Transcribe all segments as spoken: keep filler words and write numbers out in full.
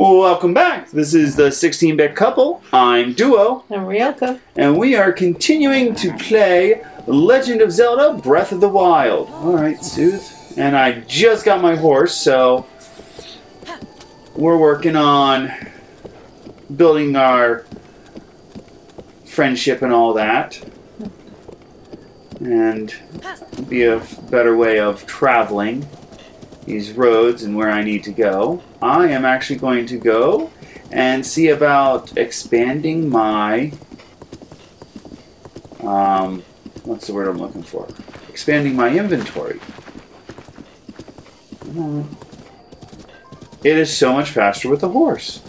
Welcome back. This is the sixteen-bit couple. I'm Duo. I'm Ryoko. And we are continuing to play Legend of Zelda Breath of the Wild. Alright, Sooth. And I just got my horse, so we're working on building our friendship and all that. And be a better way of traveling these roads and where I need to go. I am actually going to go and see about expanding my, um, what's the word I'm looking for? Expanding my inventory. It is so much faster with the horse.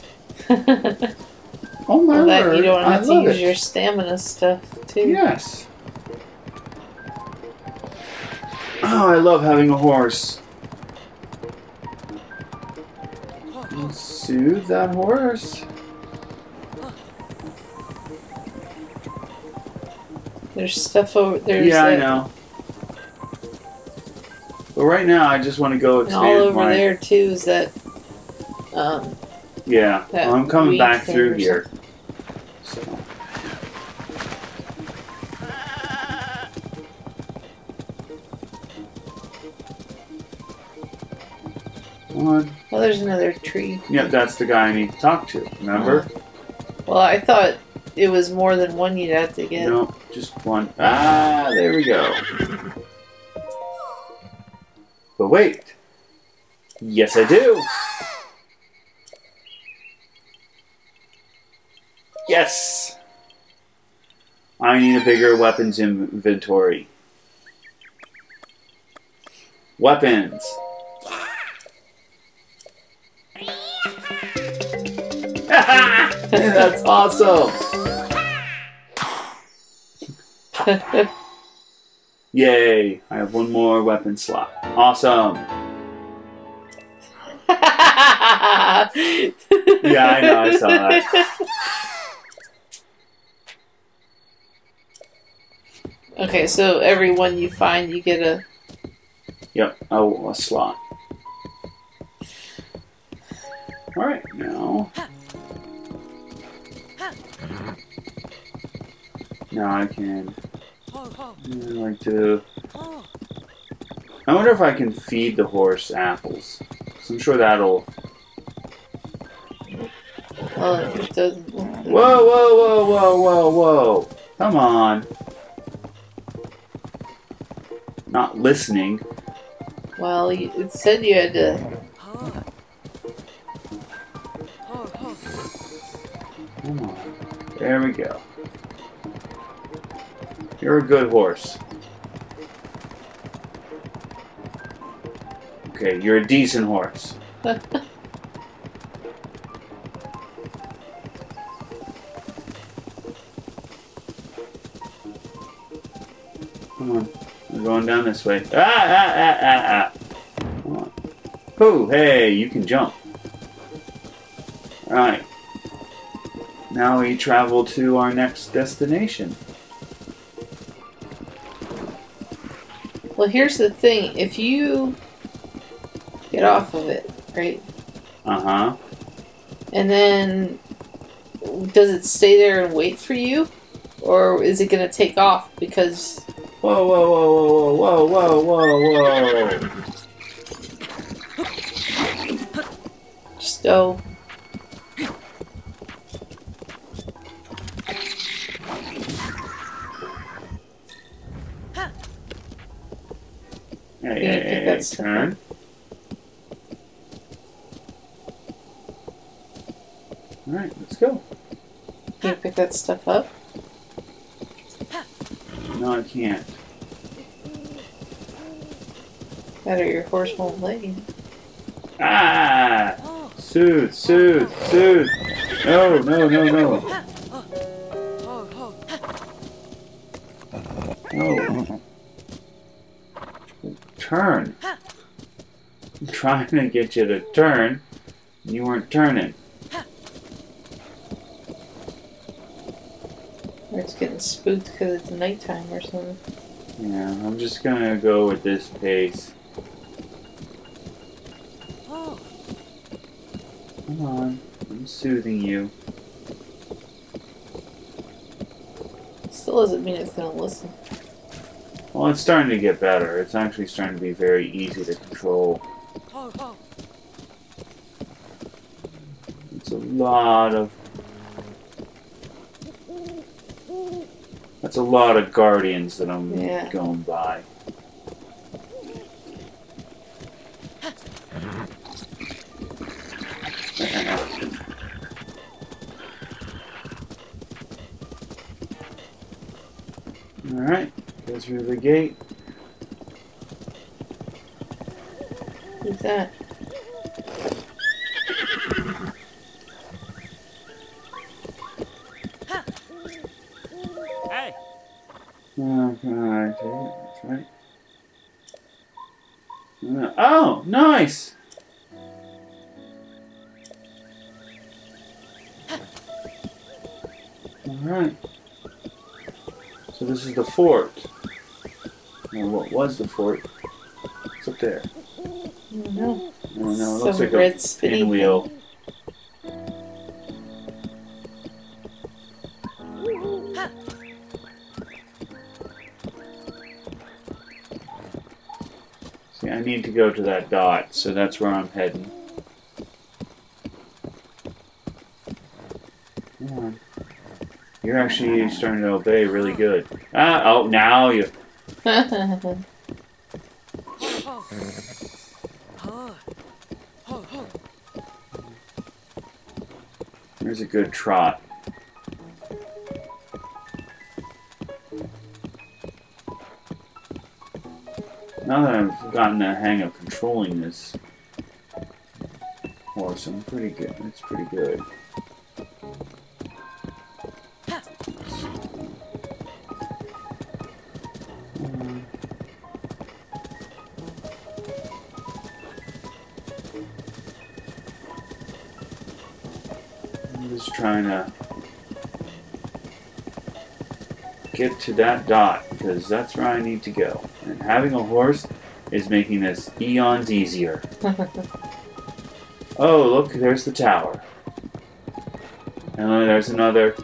Oh my word, you don't have to use your stamina stuff too. Yes. Oh, I love having a horse. Soothe that horse. There's stuff over there. Yeah, that. I know. But right now, I just want to go expand. And all over my... there too is that. Um, yeah, that well, I'm coming back through here. So. One. Well, there's another tree. Yep, that's the guy I need to talk to, remember? Uh, well, I thought it was more than one you'd have to get. No, just one. Ah, there we go. But wait. Yes, I do. Yes! I need a bigger weapons inventory. Weapons. That's awesome! Yay! I have one more weapon slot. Awesome! Yeah, I know, I saw that. Okay, so every one you find, you get a... Yep, oh, a slot. Alright, now... Now I can. I like to. I wonder if I can feed the horse apples. So I'm sure that'll. Well, it doesn't. Whoa, whoa, whoa, whoa, whoa, whoa! Come on. Not listening. Well, it said you had to. Come on. There we go. You're a good horse. Okay, you're a decent horse. Come on, we're going down this way. Ah, ah, ah, ah, ah. Come on. Pooh, hey, you can jump. All right. Now we travel to our next destination. Well, here's the thing. If you get off of it, right? Uh-huh. And then, does it stay there and wait for you? Or is it going to take off because... Whoa, whoa, whoa, whoa, whoa, whoa, whoa, whoa. Just go. Hey, hey, hey, that's turn. Alright, let's go. Can you pick that stuff up? No, I can't. Better your horse won't let you. Ah! Soothe, soothe, soothe! No, no, no, no. No. Turn. I'm trying to get you to turn, and you weren't turning. Or it's getting spooked because it's nighttime or something. Yeah, I'm just gonna go with this pace. Oh. Come on, I'm soothing you. Still doesn't mean it's gonna listen. Well, it's starting to get better. It's actually starting to be very easy to control. Oh, oh. It's a lot of... That's a lot of guardians that I'm yeah. going by. Alright, go through the gate. What's that? Hey. Oh, God, that's right. Oh, nice. Alright. So this is the fort. Now what was the fort? It's up there. No. Oh, no, it looks like a pinwheel. See, I need to go to that dot, so that's where I'm heading. Come on. You're actually starting to obey really good. Ah, oh, now you. There's a good trot. Now that I've gotten the hang of controlling this horse, I'm pretty good. It's pretty good. Trying to get to that dot because that's where I need to go, and having a horse is making this eons easier. Oh, look, there's the tower, and then there's another.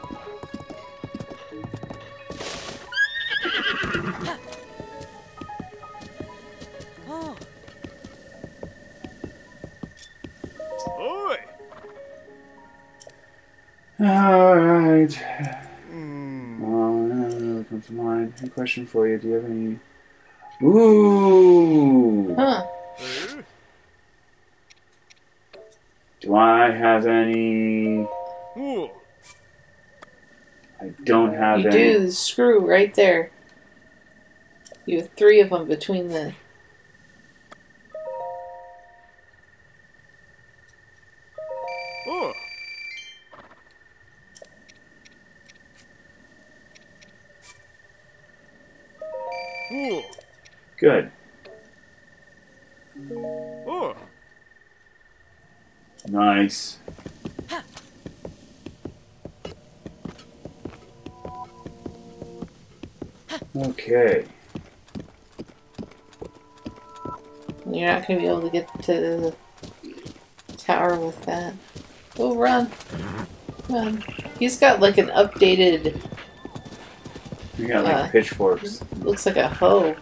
Alright. Mm. Oh, no, no, it comes to mind. A question for you. Do you have any... Ooh! Huh. Do I have any... Ooh. I don't have you any... You do. The screw right there. You have three of them between the... Ooh. Good. Oh. Nice. Ha. Okay. You're not going to be able to get to the tower with that. Oh, run. Run. He's got like an updated... You got like uh, pitchforks. Looks like a hoe.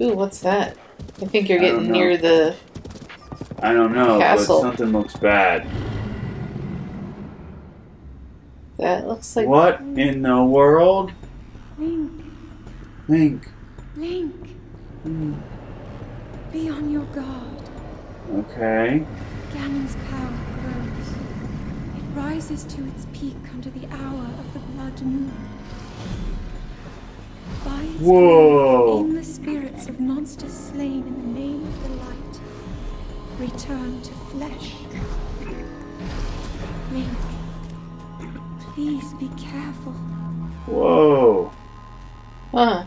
Ooh, what's that? I think you're getting near the I don't know, castle. But something looks bad. That looks like... What in the world? Link. Link. Link. Mm. Be on your guard. Okay. Ganon's power grows. It rises to its peak under the hour of the blood moon. By its Whoa! Aim the spirits of monsters slain in the name of the light return to flesh. Link, please be careful. Whoa! Huh.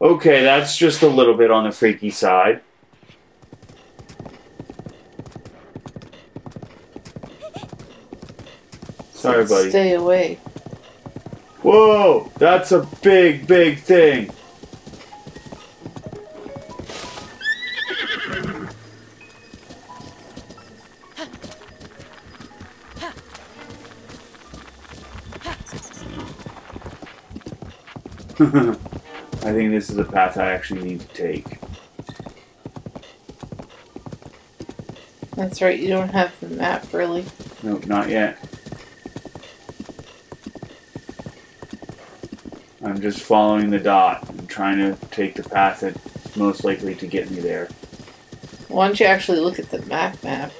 Okay, that's just a little bit on the freaky side. Sorry, buddy. Stay away. Whoa! That's a big, big thing! I think this is the path I actually need to take. That's right, you don't have the map, really. Nope, not yet. I'm just following the dot and trying to take the path that's most likely to get me there. Why don't you actually look at the map map?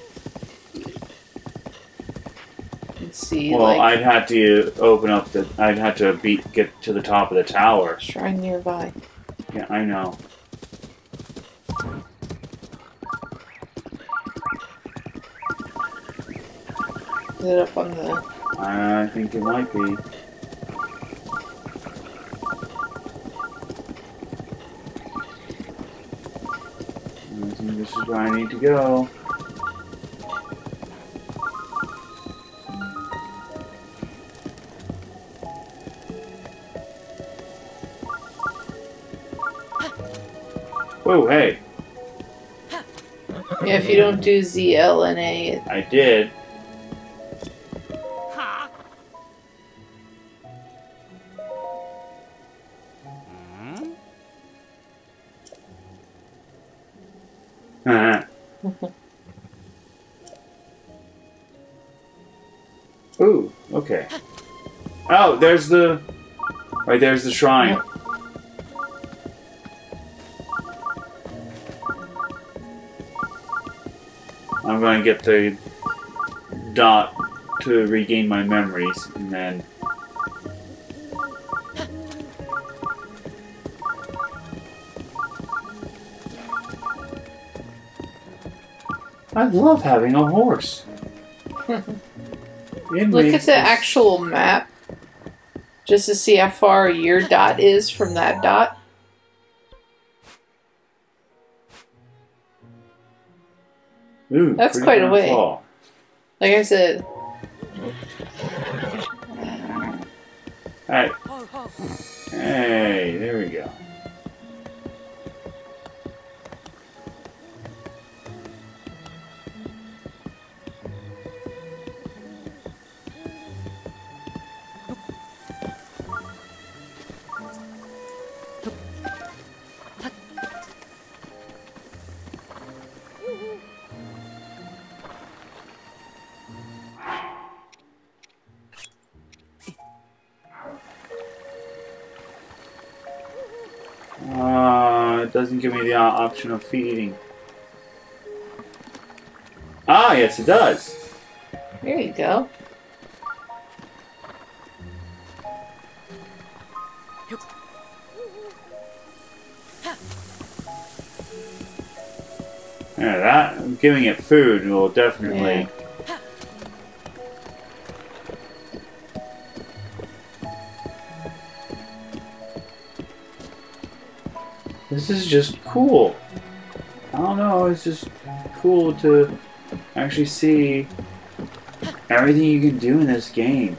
And see, well, like, I'd have to open up the... I'd have to beat, get to the top of the tower. Shrine nearby. Yeah, I know. Is it up on the... I think it might be. This is where I need to go. Whoa, hey. Yeah, if you don't do Z L N A... It... I did. Ooh, okay. Oh, there's the... Right, there's the shrine. I'm going to get the dot to regain my memories, and then... I love having a horse. Look at the actual map, just to see how far your dot is from that dot. Ooh, that's quite a way. Fall. Like I said. Alright. Hey, there we go. Doesn't give me the uh, option of feeding. Ah, yes it does. There you go. Yeah, that giving it food will definitely... Yeah. This is just cool. I don't know, it's just cool to actually see everything you can do in this game.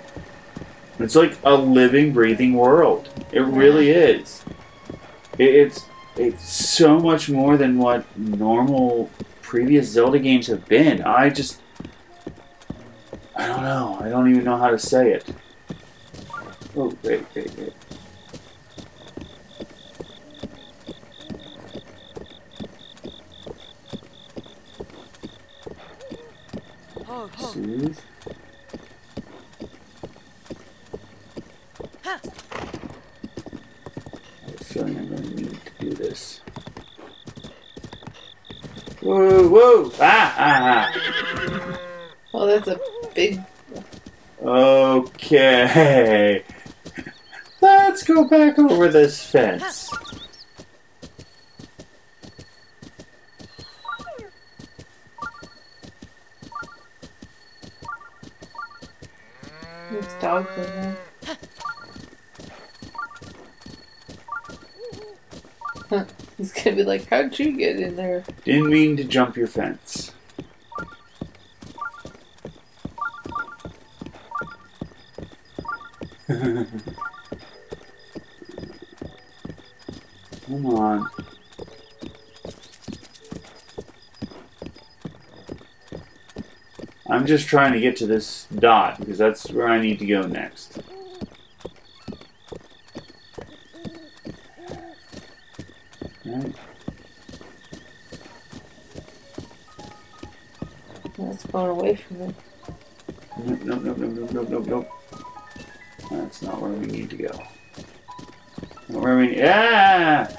It's like a living, breathing world. It really is. It, it's, it's so much more than what normal previous Zelda games have been. I just... I don't know. I don't even know how to say it. Oh, wait, wait, wait. Soothe. I have a feeling I'm going to need to do this. Whoa, whoa! Ah, ah, ah! Oh, that's a big... Okay. Let's go back over this fence. Dogs in there. Huh. He's gonna be like, how'd you get in there? Didn't mean to jump your fence. Come on. I'm just trying to get to this dot, because that's where I need to go next. That's far away from it. Nope, nope, nope, nope, nope, nope, nope. That's not where we need to go. Not where we... Yeah!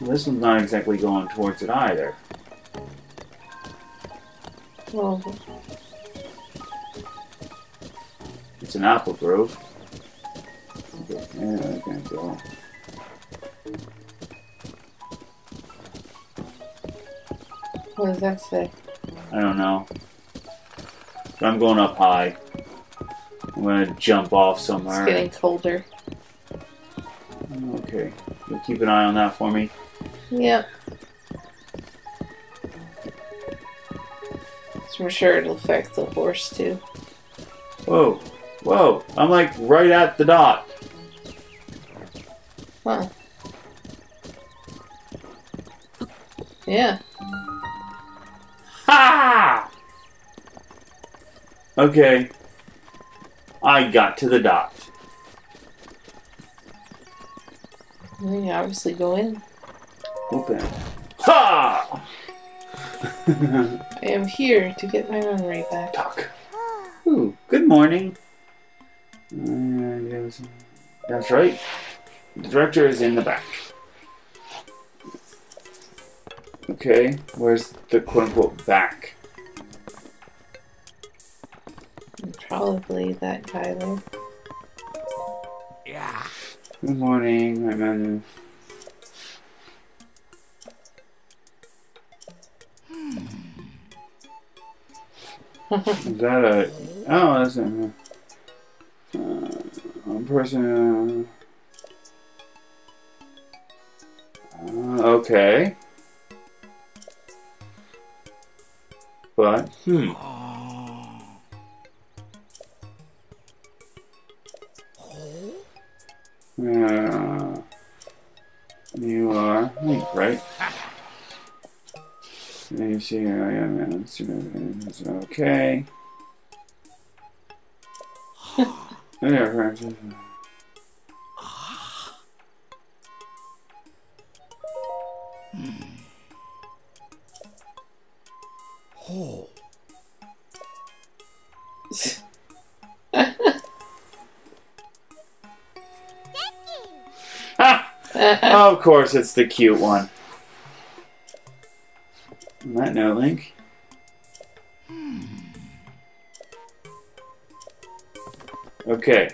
Well, this one's not exactly going towards it either. Well... It's an apple grove. Okay, yeah, okay, so... What does that say? I don't know. But I'm going up high. I'm gonna jump off somewhere. It's getting colder. Okay. You'll keep an eye on that for me? Yep. So I'm sure it'll affect the horse too. Whoa. Whoa. I'm like right at the dot. Huh. Yeah. Ha! Okay. I got to the dot. Well, you obviously go in. Open. Ha! I am here to get my memory back. Talk. Ooh, good morning. Uh, that's right. The director is in the back. Okay, where's the quote-unquote back? Probably that guy there. Yeah. Good morning, I'm in... Hmm. Is that a... Oh, that's a... Uh, a person... Uh, okay. But, hmm. Uh, you are Link, right? And you see, I am in. Okay. There, Francis. Oh. Ah, of course, it's the cute one. On that note, Link. Okay.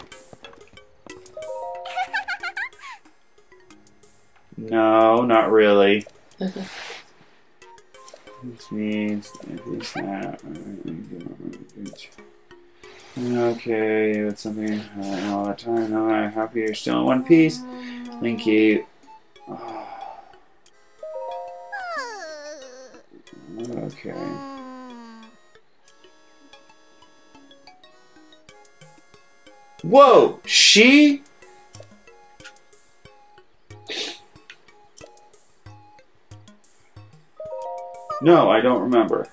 No, not really. This means it's not. Okay, it's something I don't know all the time. No, I'm happy you're still in one piece. Thank you. Oh. Okay. Whoa! She? No, I don't remember.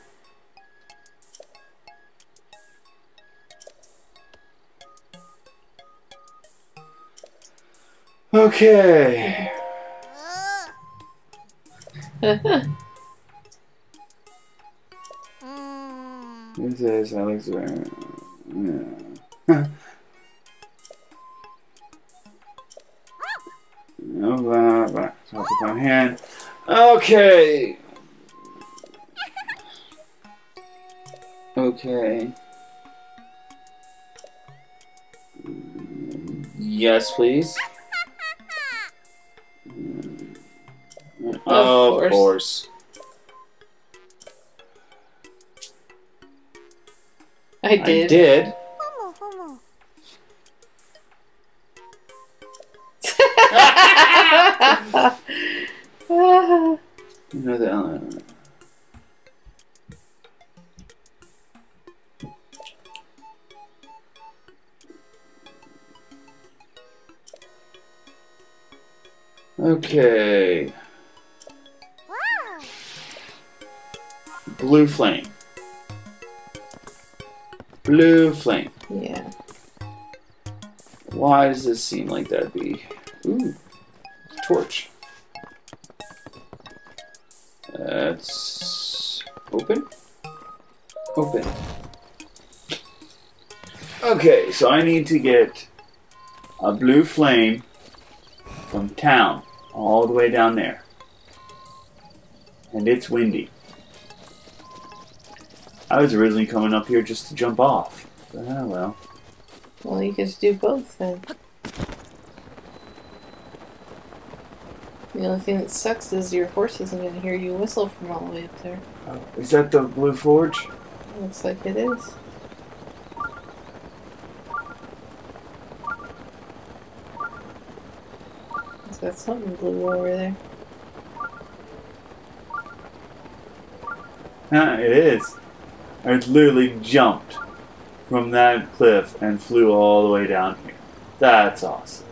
Okay. This is Alex. Yeah. No, blah, blah. Talk with my hand. Okay. Okay. Yes, please. Of, of course. course. I did. I did. Another element. Okay. Wow. Blue flame. Blue flame. Yeah. Why does this seem like that'd be? Ooh, torch. Let's open. Open. Okay, so I need to get a blue flame from town all the way down there. And it's windy. I was originally coming up here just to jump off. But oh well. Well, you could do both then. The only thing that sucks is your horse isn't going to hear you whistle from all the way up there. Oh, is that the Blue Forge? Looks like it is. It's got something blue over there. Huh, it is. I literally jumped from that cliff and flew all the way down here. That's awesome.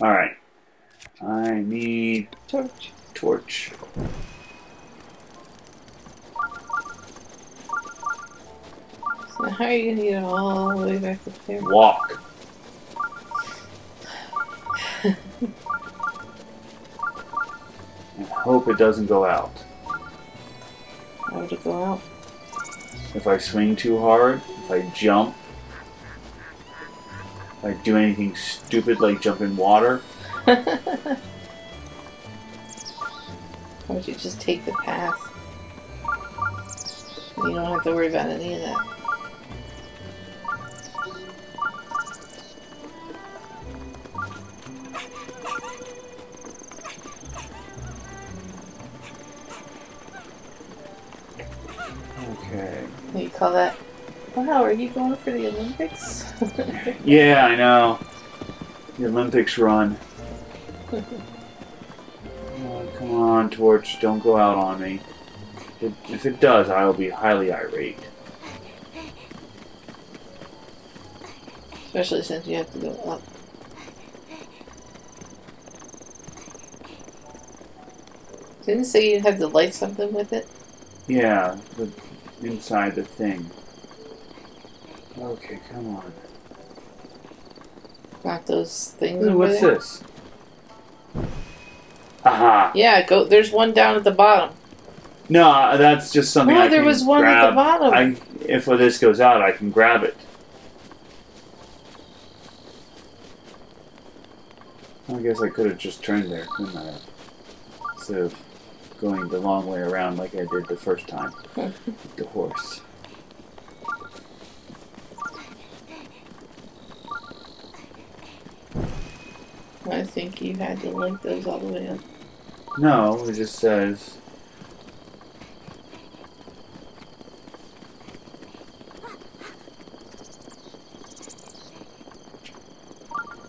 Alright. I need... Torch. Torch. So how are you going to get all the way back up there? Walk. I hope it doesn't go out. Why would it go out? If I swing too hard, if I jump, if I do anything stupid like jump in water. Why don't you just take the path? You don't have to worry about any of that. Call that. Wow, are you going for the Olympics? Yeah, I know. The Olympics run. Oh, come on, Torch, don't go out on me. If, if it does, I will be highly irate. Especially since you have to go up. Didn't it say you'd have to light something with it? Yeah. The, Inside the thing. Okay, come on. Not those things. Ooh, what's there? This? Aha! Yeah, go. There's one down at the bottom. No, that's just something. Oh, I there can was one grab. At the bottom. I, if this goes out, I can grab it. I guess I could have just turned there, couldn't I? So. Going the long way around like I did the first time with the horse. I think you had to link those all the way up. No, it just says...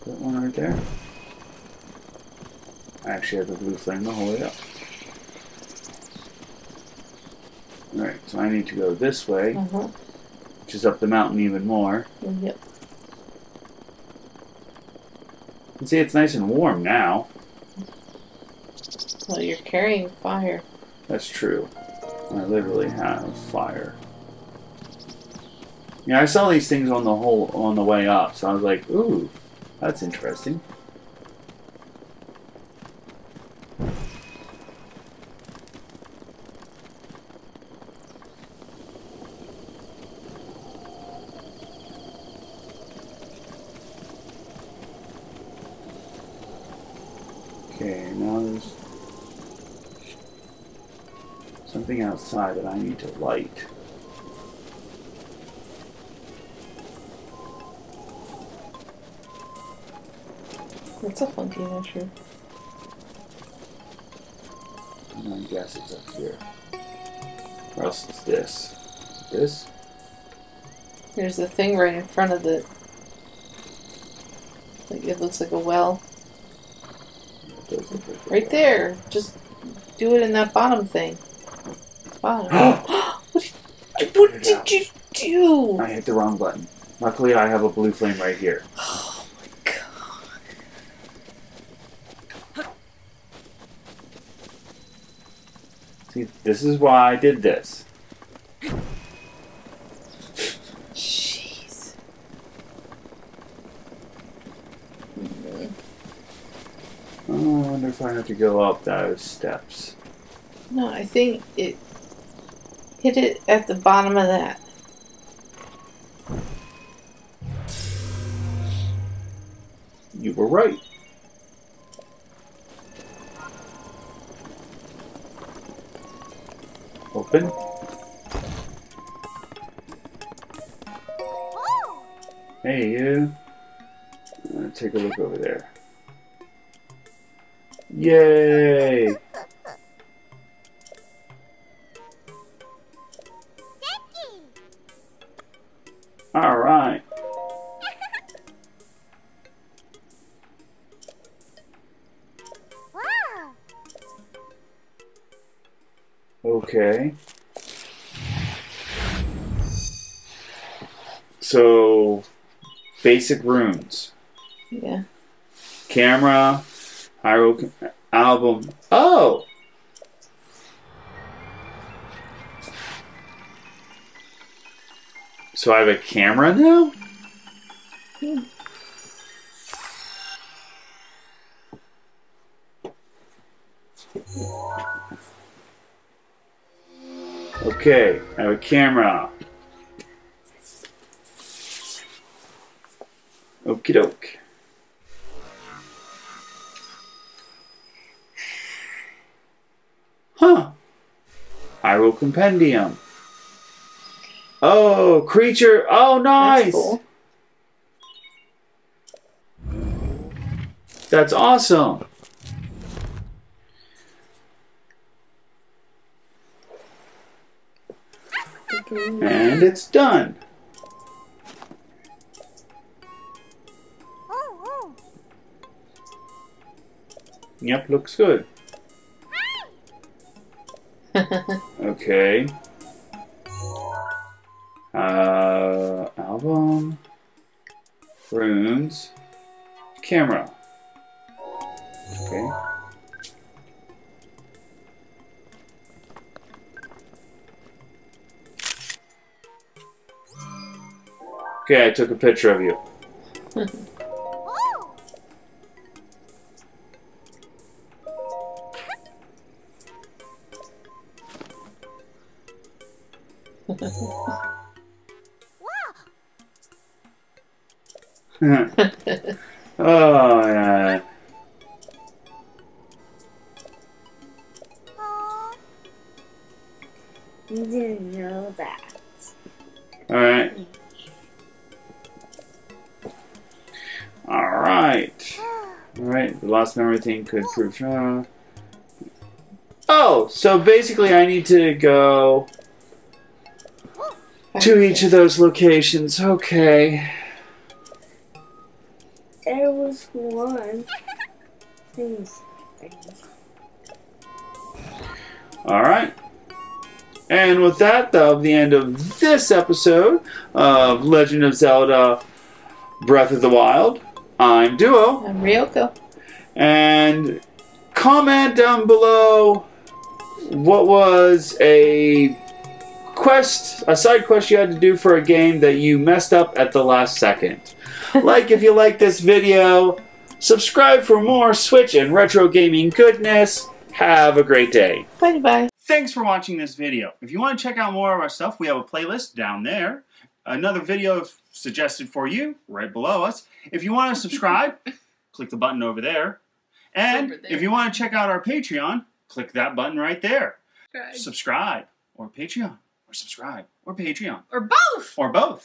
That one right there? I actually have the blue flame the whole way up. Alright, so I need to go this way, uh-huh. Which is up the mountain even more. Yep. And see, it's nice and warm now. Well, you're carrying fire. That's true. I literally have fire. Yeah, I saw these things on the whole on the way up, so I was like, "Ooh, that's interesting." Outside that I need to light. It's a funky nature. And I guess it's up here. Or else it's this. This? There's the thing right in front of the... Like it looks like a well. It does look like a right well. There! Just do it in that bottom thing. Wow. what did, what did you do? I hit the wrong button. Luckily, I have a blue flame right here. Oh my god. See, this is why I did this. Jeez. wonder if I have to go up those steps. No, I think it hit it at the bottom of that. You were right. Open. Oh. Hey, you. I'm gonna take a look over there. Yay! All right. Okay. So, basic runes. Yeah. Camera. Ryoko album. Oh! So I have a camera now? Yeah. Okay, I have a camera. Okie doke. Huh. Hyrule Compendium. Oh, creature. Oh, nice. That's cool. That's awesome. And it's done. Yep, looks good. Okay. Uh, album, runes, camera. Okay. Okay, I took a picture of you. Oh, yeah. You didn't know that. All right. All right. All right. The last memory thing could prove. Uh, oh, so basically, I need to go to each of those locations. Okay. There was one. Things. All right. And with that, though, the end of this episode of Legend of Zelda Breath of the Wild. I'm Duo. I'm Ryoko. And comment down below what was a quest, a side quest you had to do for a game that you messed up at the last second. Like if you like this video, subscribe for more Switch and retro gaming goodness. Have a great day. Bye bye. Thanks for watching this video. If you want to check out more of our stuff, we have a playlist down there. Another video suggested for you right below us. If you want to subscribe, click the button over there. And over there. If you want to check out our Patreon, click that button right there. Subscribe, subscribe or Patreon. Or subscribe, or Patreon, or both, or both.